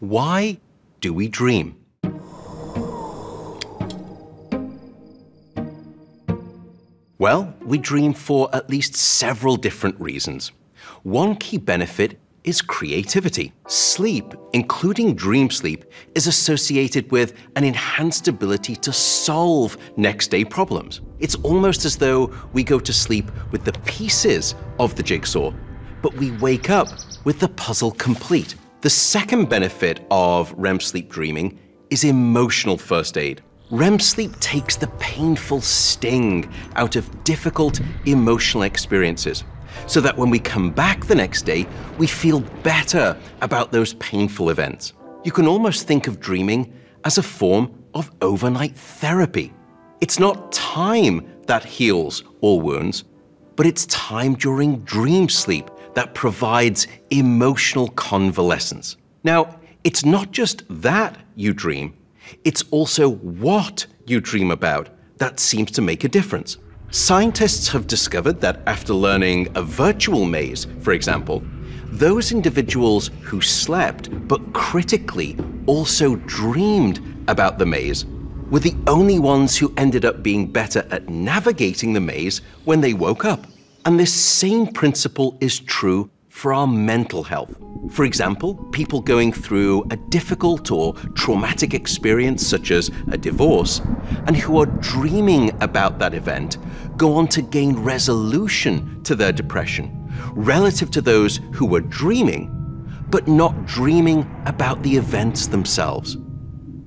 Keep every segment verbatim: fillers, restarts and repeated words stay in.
Why do we dream? Well, we dream for at least several different reasons. One key benefit is creativity. Sleep, including dream sleep, is associated with an enhanced ability to solve next-day problems. It's almost as though we go to sleep with the pieces of the jigsaw, but we wake up with the puzzle complete. The second benefit of R E M sleep dreaming is emotional first aid. R E M sleep takes the painful sting out of difficult emotional experiences, so that when we come back the next day, we feel better about those painful events. You can almost think of dreaming as a form of overnight therapy. It's not time that heals all wounds, but it's time during dream sleep that provides emotional convalescence. Now, it's not just that you dream, it's also what you dream about that seems to make a difference. Scientists have discovered that after learning a virtual maze, for example, those individuals who slept but critically also dreamed about the maze were the only ones who ended up being better at navigating the maze when they woke up. And this same principle is true for our mental health. For example, people going through a difficult or traumatic experience, such as a divorce, and who are dreaming about that event, go on to gain resolution to their depression, relative to those who were dreaming, but not dreaming about the events themselves.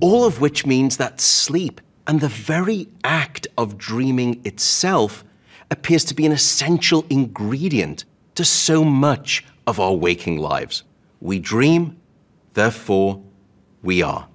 All of which means that sleep and the very act of dreaming itself appears to be an essential ingredient to so much of our waking lives. We dream, therefore we are.